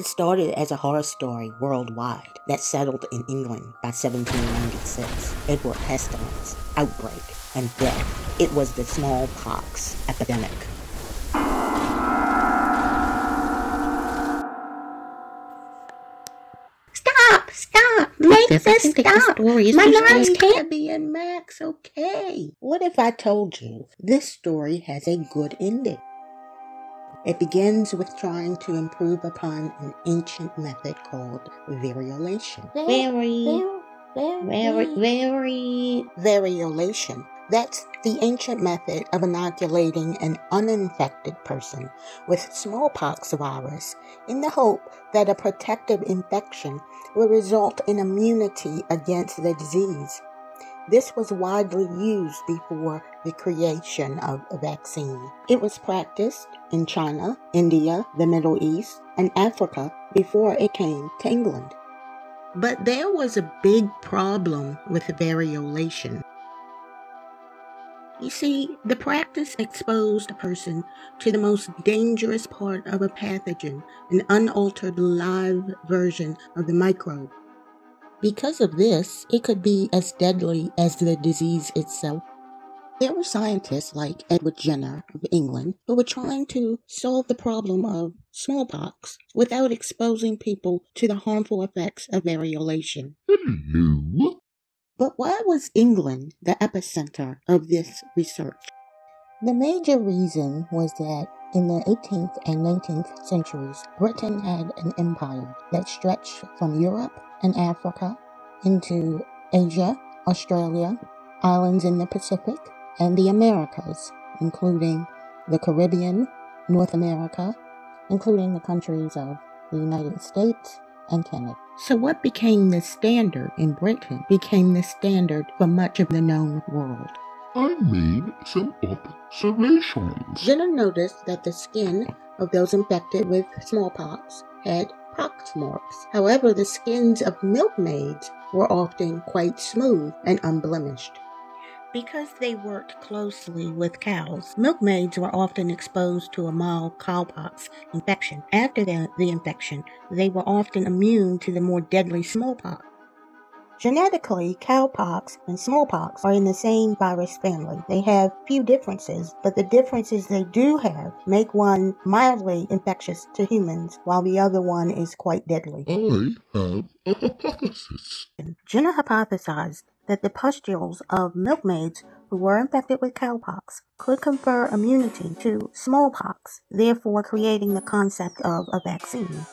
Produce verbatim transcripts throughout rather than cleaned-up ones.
It started as a horror story worldwide that settled in England by seventeen ninety-six. It were pestilence, outbreak, and death. It was the smallpox epidemic. Stop! Stop! Make this stop! My mind's Tabby and Max, okay? What if I told you this story has a good ending? It begins with trying to improve upon an ancient method called variolation. Very, very, very, very, variolation. That's the ancient method of inoculating an uninfected person with smallpox virus in the hope that a protective infection will result in immunity against the disease. This was widely used before the creation of a vaccine. It was practiced in China, India, the Middle East, and Africa before it came to England. But there was a big problem with variolation. You see, the practice exposed a person to the most dangerous part of a pathogen, an unaltered live version of the microbe. Because of this, it could be as deadly as the disease itself. There were scientists like Edward Jenner of England who were trying to solve the problem of smallpox without exposing people to the harmful effects of variolation. Hello. But why was England the epicenter of this research? The major reason was that in the eighteenth and nineteenth centuries, Britain had an empire that stretched from Europe and Africa into Asia, Australia, islands in the Pacific, and the Americas, including the Caribbean, North America, including the countries of the United States and Canada. So what became the standard in Britain became the standard for much of the known world. I made some observations. Jenner noticed that the skin of those infected with smallpox had pox marks. However, the skins of milkmaids were often quite smooth and unblemished. Because they worked closely with cows, milkmaids were often exposed to a mild cowpox infection. After the, the infection, they were often immune to the more deadly smallpox. Genetically, cowpox and smallpox are in the same virus family. They have few differences, but the differences they do have make one mildly infectious to humans, while the other one is quite deadly. I have a hypothesis. Jenner hypothesized that the pustules of milkmaids who were infected with cowpox could confer immunity to smallpox, therefore creating the concept of a vaccine.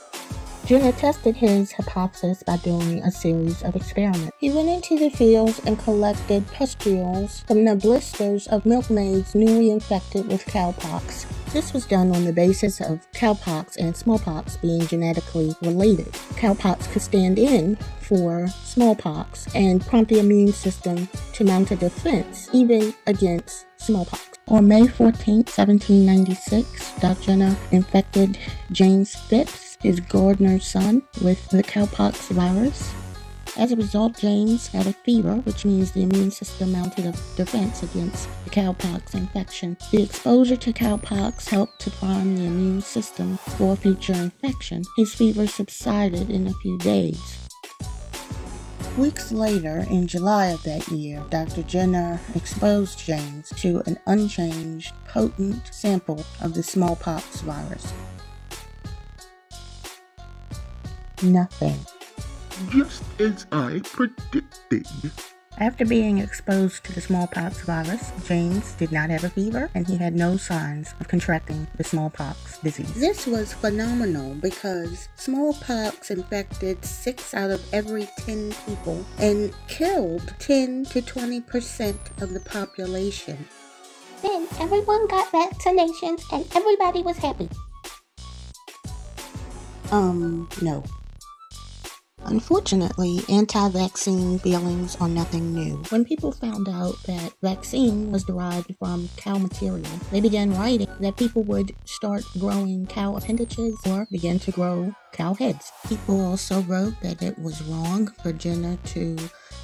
Jenner tested his hypothesis by doing a series of experiments. He went into the fields and collected pustules from the blisters of milkmaids newly infected with cowpox. This was done on the basis of cowpox and smallpox being genetically related. Cowpox could stand in for smallpox and prompt the immune system to mount a defense even against smallpox. On May fourteenth, seventeen ninety-six, Doctor Jenner infected James Phipps, his gardener's son, with the cowpox virus. As a result, James had a fever, which means the immune system mounted a defense against the cowpox infection. The exposure to cowpox helped to prime the immune system for future infection. His fever subsided in a few days. Weeks later, in July of that year, Doctor Jenner exposed James to an unchanged, potent sample of the smallpox virus. Nothing. Just as I predicted. After being exposed to the smallpox virus, James did not have a fever and he had no signs of contracting the smallpox disease. This was phenomenal because smallpox infected six out of every ten people and killed ten to twenty percent of the population. Then everyone got vaccinations and everybody was happy. Um, no. Unfortunately, anti-vaccine feelings are nothing new. When people found out that vaccine was derived from cow material, they began writing that people would start growing cow appendages or begin to grow cow heads. People also wrote that it was wrong for Jenner to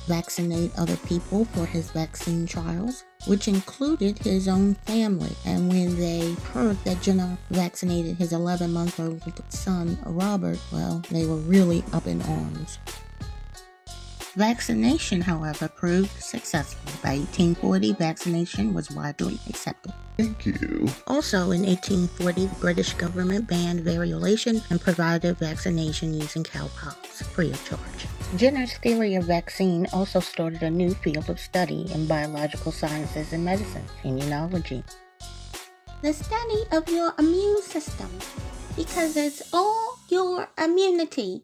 vaccinate other people for his vaccine trials, which included his own family. And when they heard that Jenner vaccinated his eleven-month-old son, Robert, well, they were really up in arms. Vaccination, however, proved successful. By eighteen forty, vaccination was widely accepted. Thank you. Also in eighteen forty, the British government banned variolation and provided vaccination using cowpox free of charge. Jenner's theory of vaccine also started a new field of study in biological sciences and medicine, immunology. The study of your immune system, because it's all your immunity.